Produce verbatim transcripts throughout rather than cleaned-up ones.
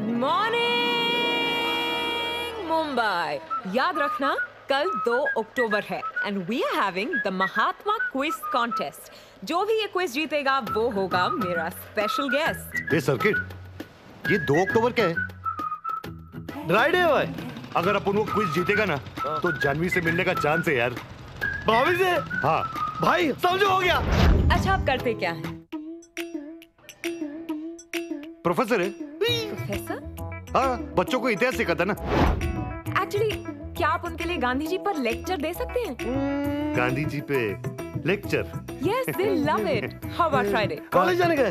Good morning Mumbai. याद रखना कल दो अक्टूबर है and we are having the Mahatma quiz contest. जो भी ये क्विज जीतेगा वो होगा मेरा स्पेशल गेस्ट। ये सर्किट, ये दो अक्टूबर क्या है? ड्राई डे है। अगर अपन वो क्विज जीतेगा ना तो जानवी से मिलने का चांस है यार। भाभी से? हाँ भाई, समझो हो गया। अच्छा आप करते क्या है? प्रोफेसर है। प्रोफेसर? हाँ, बच्चों को इतिहास सिखाता ना। एक्चुअली क्या आप उनके लिए गांधी जी पर लेक्चर दे सकते हैं? गांधी जी पे lecture? Yes, they love it. How about Friday? College जाने गए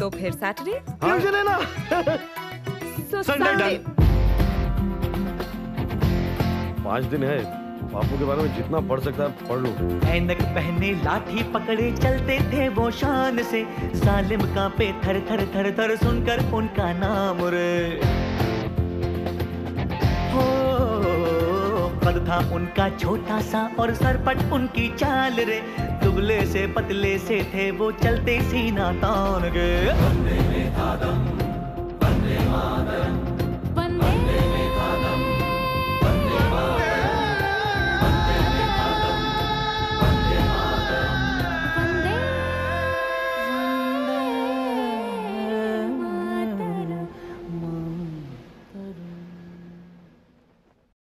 तो फिर सैटरडे? हाँ चले ना। So Sunday. पाँच दिन है, बापू के बारे में जितना पढ़ सकता है पढ़ लो। ऐनक पहने लाठी पकड़े चलते थे वो शान से, सालिम कांपे थर थर थर थर सुनकर उनका नाम। कद था उनका छोटा सा और सरपट उनकी चाल रे, दुबले से पतले से थे वो चलते सीना तान गए।